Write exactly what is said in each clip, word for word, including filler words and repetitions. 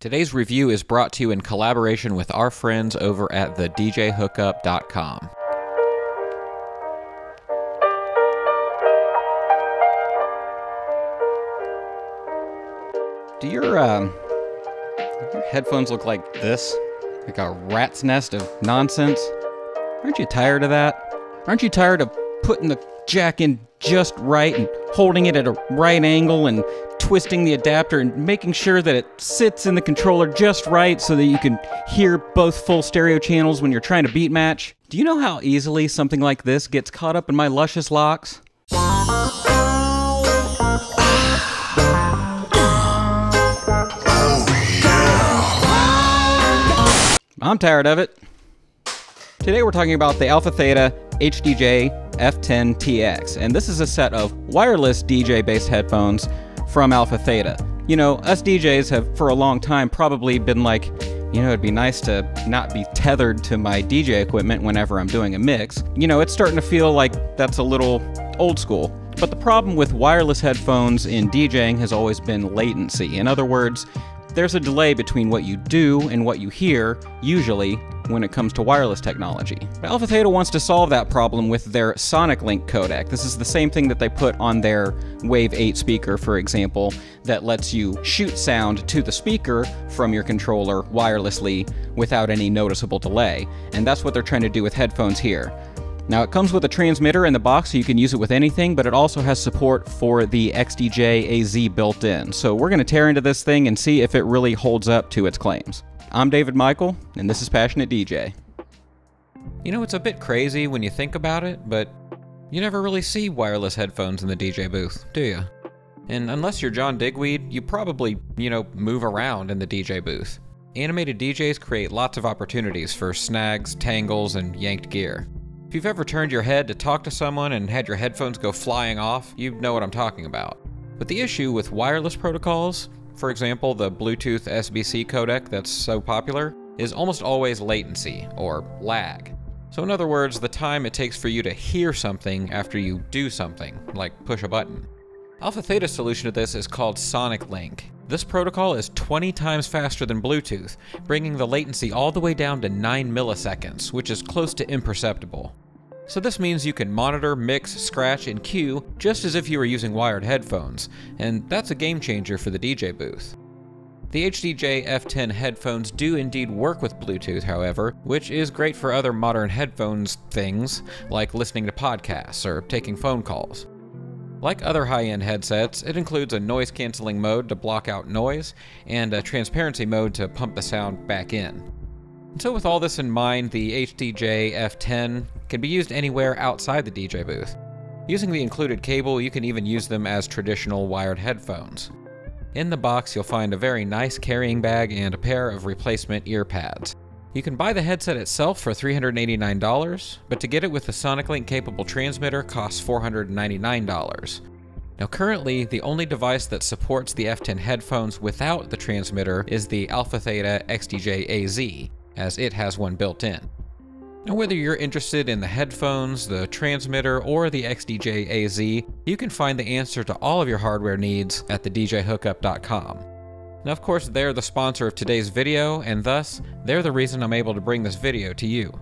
Today's review is brought to you in collaboration with our friends over at the D J hookup dot com. Do your, um, your headphones look like this? Like a rat's nest of nonsense? Aren't you tired of that? Aren't you tired of putting the jack in just right and holding it at a right angle and twisting the adapter and making sure that it sits in the controller just right so that you can hear both full stereo channels when you're trying to beat match? Do you know how easily something like this gets caught up in my luscious locks? I'm tired of it. Today we're talking about the AlphaTheta H D J F ten T X, and this is a set of wireless D J-based headphones from AlphaTheta. You know, us D Js have for a long time probably been like, you know, it'd be nice to not be tethered to my D J equipment whenever I'm doing a mix. You know, it's starting to feel like that's a little old school. But the problem with wireless headphones in DJing has always been latency. In other words, there's a delay between what you do and what you hear, usually, when it comes to wireless technology. But AlphaTheta wants to solve that problem with their SonicLink codec. This is the same thing that they put on their Wave eight speaker, for example, that lets you shoot sound to the speaker from your controller wirelessly without any noticeable delay. And that's what they're trying to do with headphones here. Now, it comes with a transmitter in the box, so you can use it with anything, but it also has support for the X D J A Z built in. So we're gonna tear into this thing and see if it really holds up to its claims. I'm David Michael, and this is Passionate D J. You know, it's a bit crazy when you think about it, but you never really see wireless headphones in the D J booth, do you? And unless you're John Digweed, you probably, you know, move around in the D J booth. Animated D Js create lots of opportunities for snags, tangles, and yanked gear. If you've ever turned your head to talk to someone and had your headphones go flying off, you know what I'm talking about. But the issue with wireless protocols, for example, the Bluetooth S B C codec that's so popular, is almost always latency, or lag. So in other words, the time it takes for you to hear something after you do something, like push a button. AlphaTheta's solution to this is called SonicLink. This protocol is twenty times faster than Bluetooth, bringing the latency all the way down to nine milliseconds, which is close to imperceptible. So this means you can monitor, mix, scratch, and cue just as if you were using wired headphones, and that's a game changer for the D J booth. The H D J F ten headphones do indeed work with Bluetooth, however, which is great for other modern headphones things, like listening to podcasts or taking phone calls. Like other high-end headsets, it includes a noise-canceling mode to block out noise, and a transparency mode to pump the sound back in. So with all this in mind, the H D J F ten can be used anywhere outside the D J booth. Using the included cable, you can even use them as traditional wired headphones. In the box, you'll find a very nice carrying bag and a pair of replacement ear pads. You can buy the headset itself for three hundred eighty-nine dollars, but to get it with the SonicLink-capable transmitter costs four hundred ninety-nine dollars. Now currently, the only device that supports the F ten headphones without the transmitter is the AlphaTheta X D J A Z, as it has one built in. Now whether you're interested in the headphones, the transmitter, or the X D J A Z, you can find the answer to all of your hardware needs at the D J hookup dot com. Now of course, they're the sponsor of today's video, and thus, they're the reason I'm able to bring this video to you.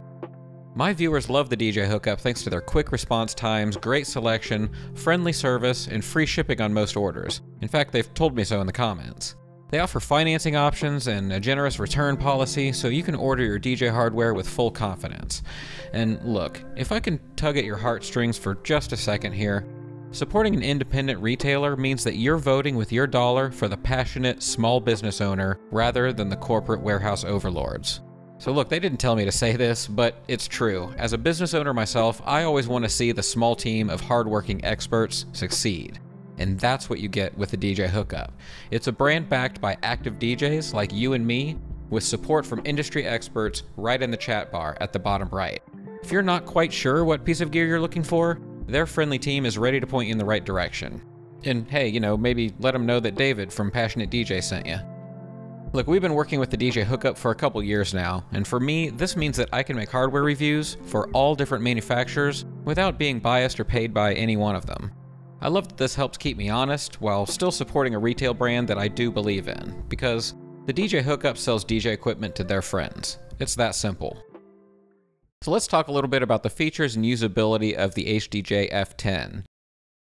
My viewers love the D J Hookup thanks to their quick response times, great selection, friendly service, and free shipping on most orders. In fact, they've told me so in the comments. They offer financing options and a generous return policy, so you can order your D J hardware with full confidence. And look, if I can tug at your heartstrings for just a second here, supporting an independent retailer means that you're voting with your dollar for the passionate small business owner rather than the corporate warehouse overlords. So look, they didn't tell me to say this, but it's true. As a business owner myself, I always want to see the small team of hardworking experts succeed. And that's what you get with the D J Hookup. It's a brand backed by active D Js like you and me, with support from industry experts right in the chat bar at the bottom right. If you're not quite sure what piece of gear you're looking for, their friendly team is ready to point you in the right direction. And hey, you know, maybe let them know that David from Passionate D J sent you. Look, we've been working with the D J Hookup for a couple years now, and for me, this means that I can make hardware reviews for all different manufacturers without being biased or paid by any one of them. I love that this helps keep me honest while still supporting a retail brand that I do believe in, because The D J Hookup sells D J equipment to their friends. It's that simple. So let's talk a little bit about the features and usability of the H D J F ten.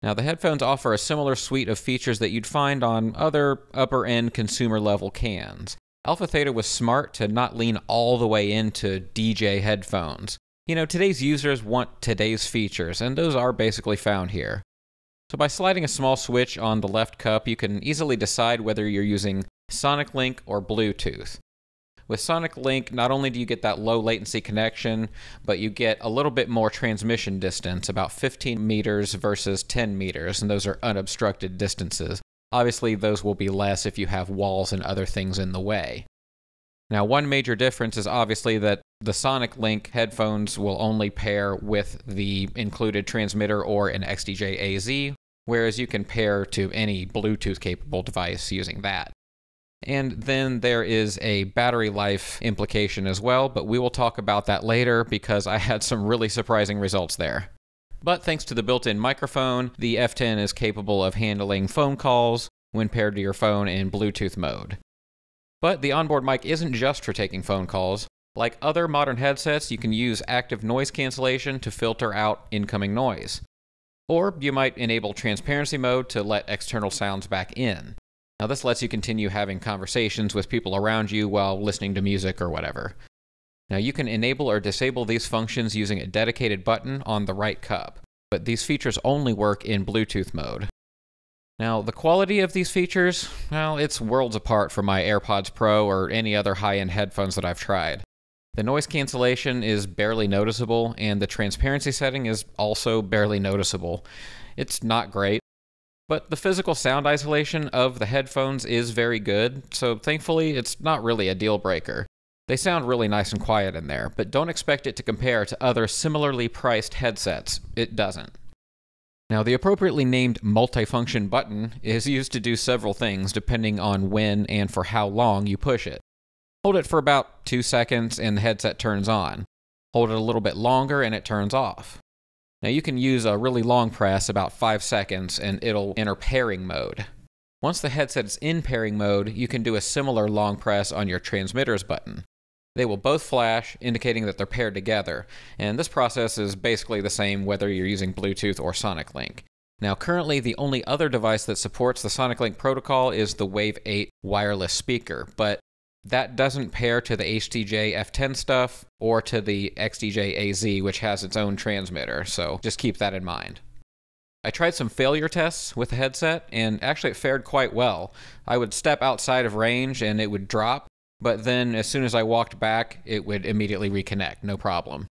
Now, the headphones offer a similar suite of features that you'd find on other upper-end consumer-level cans. AlphaTheta was smart to not lean all the way into D J headphones. You know, today's users want today's features, and those are basically found here. So by sliding a small switch on the left cup, you can easily decide whether you're using SonicLink or Bluetooth. With SonicLink, not only do you get that low latency connection, but you get a little bit more transmission distance, about fifteen meters versus ten meters, and those are unobstructed distances. Obviously, those will be less if you have walls and other things in the way. Now, one major difference is obviously that the SonicLink headphones will only pair with the included transmitter or an X D J A Z, whereas you can pair to any Bluetooth-capable device using that. And then there is a battery life implication as well, but we will talk about that later because I had some really surprising results there. But thanks to the built-in microphone, the F ten is capable of handling phone calls when paired to your phone in Bluetooth mode. But the onboard mic isn't just for taking phone calls. Like other modern headsets, you can use active noise cancellation to filter out incoming noise. Or you might enable transparency mode to let external sounds back in. Now, this lets you continue having conversations with people around you while listening to music or whatever. Now, you can enable or disable these functions using a dedicated button on the right cup, but these features only work in Bluetooth mode. Now, the quality of these features, well, it's worlds apart from my AirPods Pro or any other high-end headphones that I've tried. The noise cancellation is barely noticeable, and the transparency setting is also barely noticeable. It's not great. But the physical sound isolation of the headphones is very good, so thankfully it's not really a deal breaker. They sound really nice and quiet in there, but don't expect it to compare to other similarly priced headsets. It doesn't. Now, the appropriately named multifunction button is used to do several things depending on when and for how long you push it. Hold it for about two seconds and the headset turns on. Hold it a little bit longer and it turns off. Now, you can use a really long press, about five seconds, and it'll enter pairing mode. Once the headset is in pairing mode, you can do a similar long press on your transmitters button. They will both flash, indicating that they're paired together, and this process is basically the same whether you're using Bluetooth or SonicLink. Now, currently, the only other device that supports the SonicLink protocol is the Wave eight wireless speaker, but that doesn't pair to the H D J F ten stuff or to the X D J A Z, which has its own transmitter, so just keep that in mind. I tried some failure tests with the headset, and actually it fared quite well. I would step outside of range and it would drop, but then as soon as I walked back, it would immediately reconnect, no problem.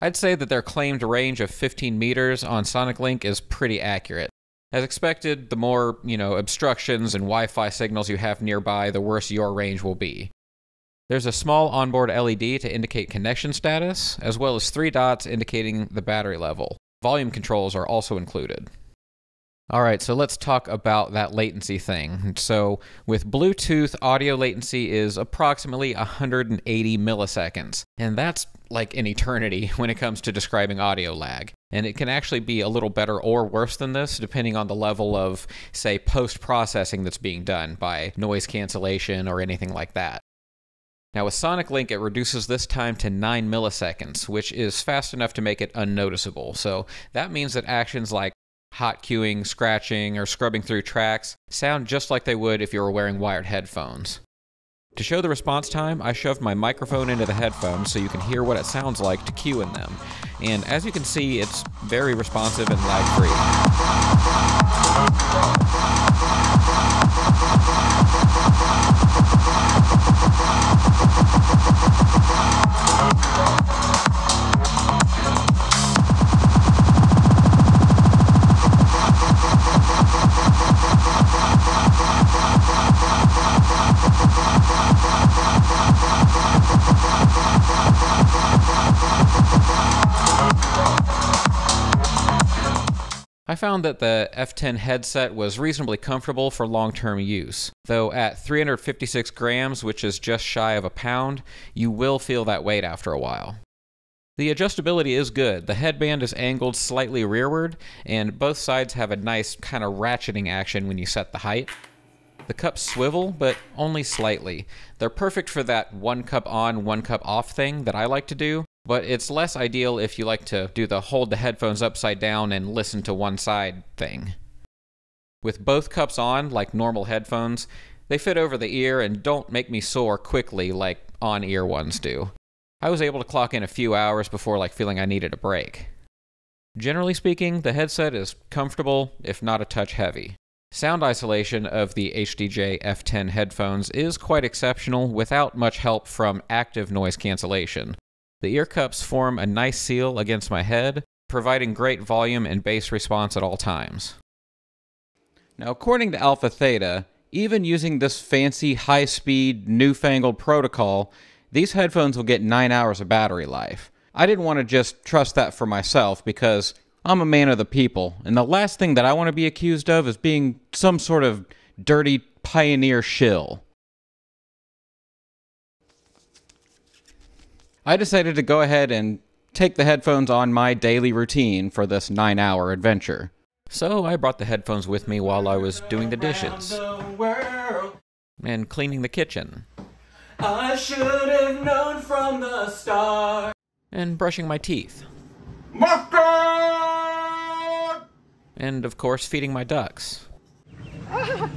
I'd say that their claimed range of fifteen meters on SonicLink is pretty accurate. As expected, the more, you know, obstructions and Wi-Fi signals you have nearby, the worse your range will be. There's a small onboard L E D to indicate connection status, as well as three dots indicating the battery level. Volume controls are also included. All right, so let's talk about that latency thing. So with Bluetooth, audio latency is approximately one hundred eighty milliseconds, and that's like an eternity when it comes to describing audio lag. And it can actually be a little better or worse than this, depending on the level of, say, post-processing that's being done by noise cancellation or anything like that. Now, with SonicLink, it reduces this time to nine milliseconds, which is fast enough to make it unnoticeable. So that means that actions like hot cueing, scratching, or scrubbing through tracks sound just like they would if you were wearing wired headphones. To show the response time, I shoved my microphone into the headphones so you can hear what it sounds like to cue in them. And as you can see, it's very responsive and loud. I found that the F ten headset was reasonably comfortable for long-term use, though at three hundred fifty-six grams, which is just shy of a pound, you will feel that weight after a while. The adjustability is good. The headband is angled slightly rearward, and both sides have a nice kind of ratcheting action when you set the height. The cups swivel, but only slightly. They're perfect for that one cup on, one cup off thing that I like to do, but it's less ideal if you like to do the hold the headphones upside down and listen to one side thing. With both cups on, like normal headphones, they fit over the ear and don't make me sore quickly like on-ear ones do. I was able to clock in a few hours before like feeling I needed a break. Generally speaking, the headset is comfortable, if not a touch heavy. Sound isolation of the H D J F ten headphones is quite exceptional without much help from active noise cancellation. The ear cups form a nice seal against my head, providing great volume and bass response at all times. Now, according to AlphaTheta, even using this fancy, high-speed, newfangled protocol, these headphones will get nine hours of battery life. I didn't want to just trust that for myself because I'm a man of the people, and the last thing that I want to be accused of is being some sort of dirty pioneer shill. I decided to go ahead and take the headphones on my daily routine for this nine-hour adventure. So I brought the headphones with me while I was doing the dishes and cleaning the kitchen. I should have known from the start. And brushing my teeth. Mustard! And of course, feeding my ducks. Why?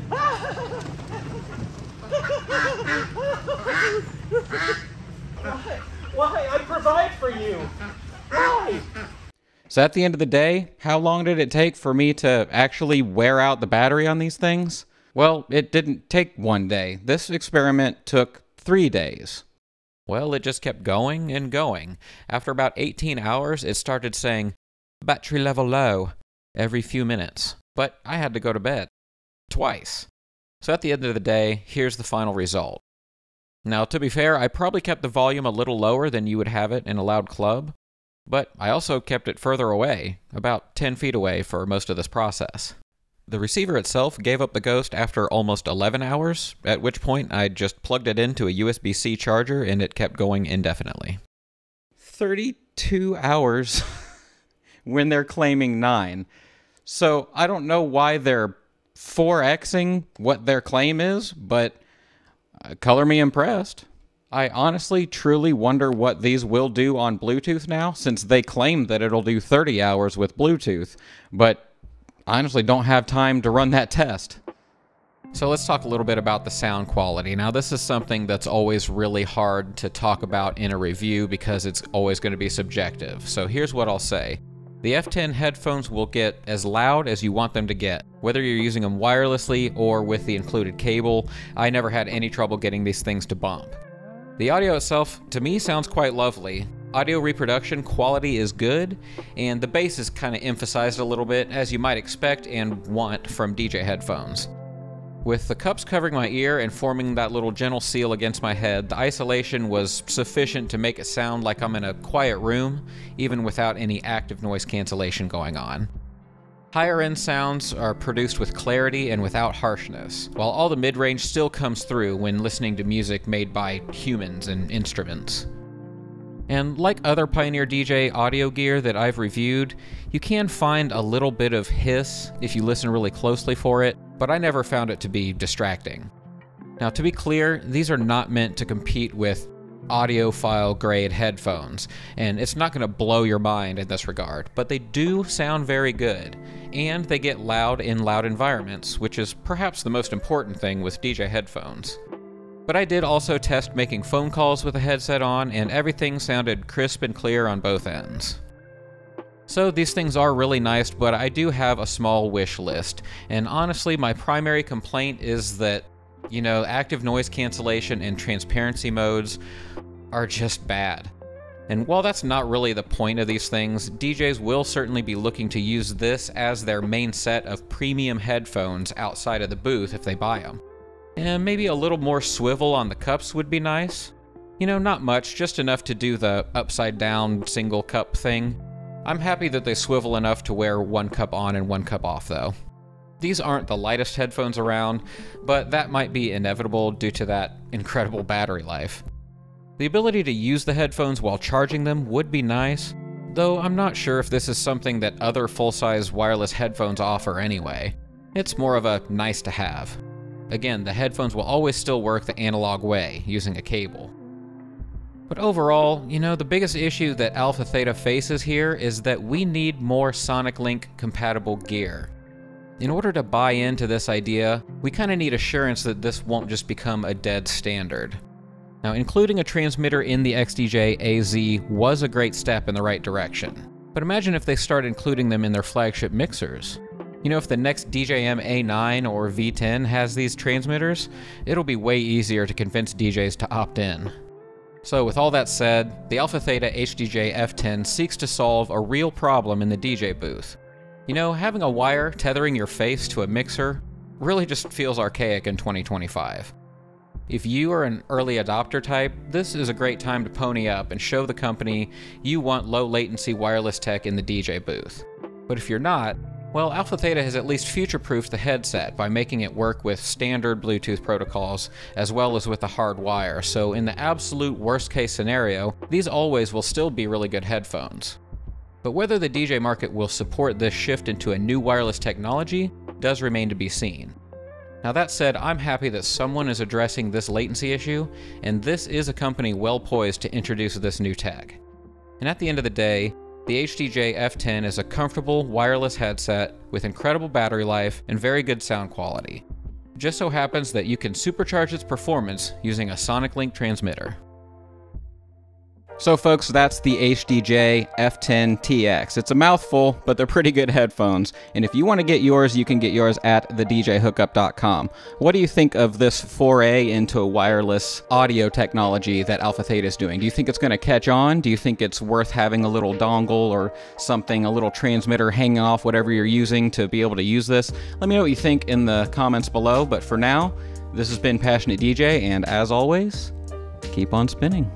Why? I provide for you. Why? So at the end of the day, how long did it take for me to actually wear out the battery on these things? Well, it didn't take one day. This experiment took three days. Well, it just kept going and going. After about eighteen hours, it started saying, battery level low, every few minutes. But I had to go to bed. Twice. So at the end of the day, here's the final result. Now, to be fair, I probably kept the volume a little lower than you would have it in a loud club, but I also kept it further away, about ten feet away for most of this process. The receiver itself gave up the ghost after almost eleven hours, at which point I just plugged it into a U S B C charger and it kept going indefinitely. thirty-two hours when they're claiming nine. So I don't know why they're four X-ing what their claim is, but uh, color me impressed. I honestly truly wonder what these will do on Bluetooth now, since they claim that it'll do thirty hours with Bluetooth, but I honestly don't have time to run that test. So let's talk a little bit about the sound quality. Now, this is something that's always really hard to talk about in a review because it's always going to be subjective. So here's what I'll say. The F ten headphones will get as loud as you want them to get, whether you're using them wirelessly or with the included cable. I never had any trouble getting these things to bump. The audio itself, to me, sounds quite lovely. Audio reproduction quality is good, and the bass is kind of emphasized a little bit, as you might expect and want from D J headphones. With the cups covering my ear and forming that little gentle seal against my head, the isolation was sufficient to make it sound like I'm in a quiet room, even without any active noise cancellation going on. Higher-end sounds are produced with clarity and without harshness, while all the mid-range still comes through when listening to music made by humans and instruments. And like other Pioneer D J audio gear that I've reviewed, you can find a little bit of hiss if you listen really closely for it, but I never found it to be distracting. Now, to be clear, these are not meant to compete with audiophile grade headphones, and it's not going to blow your mind in this regard, but they do sound very good, and they get loud in loud environments, which is perhaps the most important thing with D J headphones. But I did also test making phone calls with a headset on, and everything sounded crisp and clear on both ends. So these things are really nice, but I do have a small wish list. And honestly, my primary complaint is that, you know, active noise cancellation and transparency modes are just bad. And while that's not really the point of these things, D Js will certainly be looking to use this as their main set of premium headphones outside of the booth if they buy them. And maybe a little more swivel on the cups would be nice. You know, not much, just enough to do the upside down single cup thing. I'm happy that they swivel enough to wear one cup on and one cup off though. These aren't the lightest headphones around, but that might be inevitable due to that incredible battery life. The ability to use the headphones while charging them would be nice, though I'm not sure if this is something that other full-size wireless headphones offer anyway. It's more of a nice to have. Again, the headphones will always still work the analog way, using a cable. But overall, you know, the biggest issue that AlphaTheta faces here is that we need more SonicLink compatible gear. In order to buy into this idea, we kind of need assurance that this won't just become a dead standard. Now, including a transmitter in the X D J A Z was a great step in the right direction. But imagine if they start including them in their flagship mixers. You know, if the next D J M A nine or V ten has these transmitters, it'll be way easier to convince D Js to opt in. So with all that said, the AlphaTheta H D J F ten seeks to solve a real problem in the D J booth. You know, having a wire tethering your face to a mixer really just feels archaic in twenty twenty-five. If you are an early adopter type, this is a great time to pony up and show the company you want low latency wireless tech in the D J booth. But if you're not, well, AlphaTheta has at least future-proofed the headset by making it work with standard Bluetooth protocols as well as with a hard wire, so in the absolute worst-case scenario, these always will still be really good headphones. But whether the D J market will support this shift into a new wireless technology does remain to be seen. Now that said, I'm happy that someone is addressing this latency issue, and this is a company well poised to introduce this new tech. And at the end of the day, the H D J F ten is a comfortable wireless headset with incredible battery life and very good sound quality. It just so happens that you can supercharge its performance using a SonicLink transmitter. So folks, that's the H D J F ten T X. It's a mouthful, but they're pretty good headphones. And if you want to get yours, you can get yours at the D J Hookup dot com. What do you think of this foray into wireless audio technology that AlphaTheta is doing? Do you think it's going to catch on? Do you think it's worth having a little dongle or something, a little transmitter hanging off whatever you're using to be able to use this? Let me know what you think in the comments below. But for now, this has been Passionate D J, and as always, keep on spinning.